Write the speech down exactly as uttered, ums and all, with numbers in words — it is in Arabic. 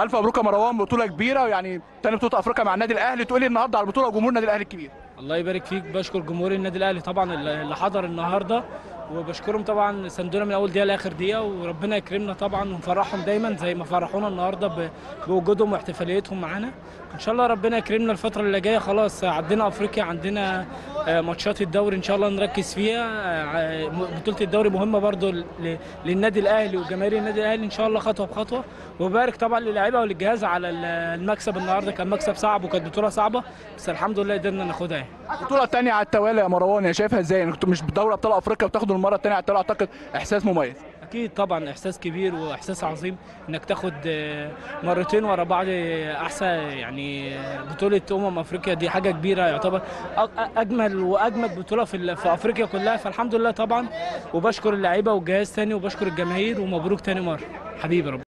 الف مبروك يا مروان، بطوله كبيره ويعني ثاني بطوله افريقيا مع النادي الاهلي، تقول لي النهارده على البطوله وجمهور النادي الاهلي الكبير؟ الله يبارك فيك، بشكر جمهور النادي الاهلي طبعا اللي حضر النهارده، وبشكرهم طبعا، سندونا من اول دقيقه لاخر دقيقه، وربنا يكرمنا طبعا ونفرحهم دايما زي ما فرحونا النهارده بوجودهم واحتفاليتهم معانا. ان شاء الله ربنا يكرمنا الفتره اللي جايه، خلاص عندنا افريقيا، عندنا ماتشات الدوري ان شاء الله نركز فيها. بطوله الدوري مهمه برضو للنادي الاهلي وجماهير النادي الاهلي ان شاء الله خطوه بخطوه، وبارك طبعا للاعيبه وللجهاز على المكسب النهارده، كان مكسب صعب وكانت بطوله صعبه بس الحمد لله قدرنا ناخدها. البطوله الثانيه على التوالي يا مروان، يا شايفها ازاي؟ انتوا مش بدوري ابطال افريقيا وتاخدوا المره الثانيه على التوالي، اعتقد احساس مميز. اكيد طبعا احساس كبير واحساس عظيم انك تاخد مرتين ورا بعض احسن، يعني بطوله امم افريقيا دي حاجه كبيره، يعتبر اجمل واجمد بطوله في في افريقيا كلها، فالحمد لله طبعا، وبشكر اللعيبه والجهاز ثاني وبشكر الجماهير، ومبروك ثاني مره حبيبي رب.